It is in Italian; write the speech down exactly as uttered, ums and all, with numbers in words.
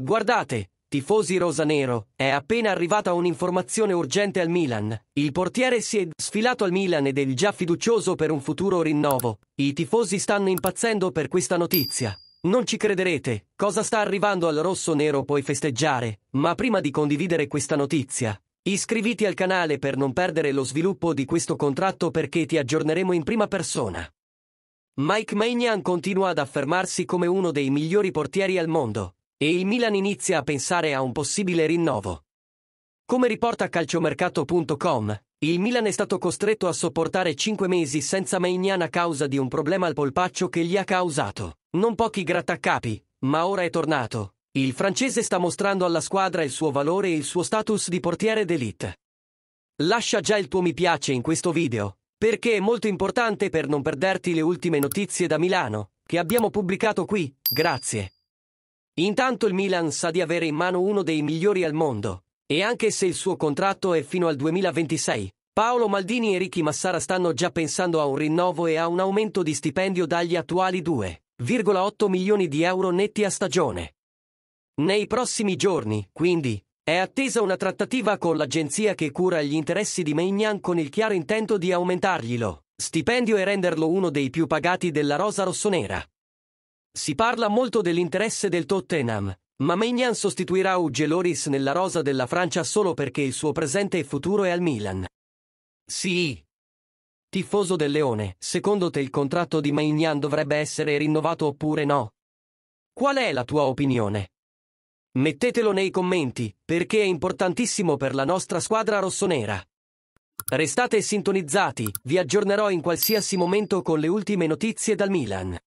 Guardate, tifosi rosanero, è appena arrivata un'informazione urgente al Milan. Il portiere si è sfilato al Milan ed è già fiducioso per un futuro rinnovo. I tifosi stanno impazzendo per questa notizia. Non ci crederete, cosa sta arrivando al rosso-nero puoi festeggiare, ma prima di condividere questa notizia, iscriviti al canale per non perdere lo sviluppo di questo contratto perché ti aggiorneremo in prima persona. Mike Maignan continua ad affermarsi come uno dei migliori portieri al mondo, e il Milan inizia a pensare a un possibile rinnovo. Come riporta calciomercato punto com, il Milan è stato costretto a sopportare cinque mesi senza Maignan a causa di un problema al polpaccio che gli ha causato non pochi grattacapi, ma ora è tornato. Il francese sta mostrando alla squadra il suo valore e il suo status di portiere d'élite. Lascia già il tuo mi piace in questo video, perché è molto importante per non perderti le ultime notizie da Milano, che abbiamo pubblicato qui, grazie. Intanto il Milan sa di avere in mano uno dei migliori al mondo, e anche se il suo contratto è fino al duemilaventisei, Paolo Maldini e Ricky Massara stanno già pensando a un rinnovo e a un aumento di stipendio dagli attuali due virgola otto milioni di euro netti a stagione. Nei prossimi giorni, quindi, è attesa una trattativa con l'agenzia che cura gli interessi di Maignan con il chiaro intento di aumentarglielo stipendio e renderlo uno dei più pagati della rosa rossonera. Si parla molto dell'interesse del Tottenham, ma Maignan sostituirà Ugo Lloris nella rosa della Francia solo perché il suo presente e futuro è al Milan. Sì. Tifoso del Leone, secondo te il contratto di Maignan dovrebbe essere rinnovato oppure no? Qual è la tua opinione? Mettetelo nei commenti, perché è importantissimo per la nostra squadra rossonera. Restate sintonizzati, vi aggiornerò in qualsiasi momento con le ultime notizie dal Milan.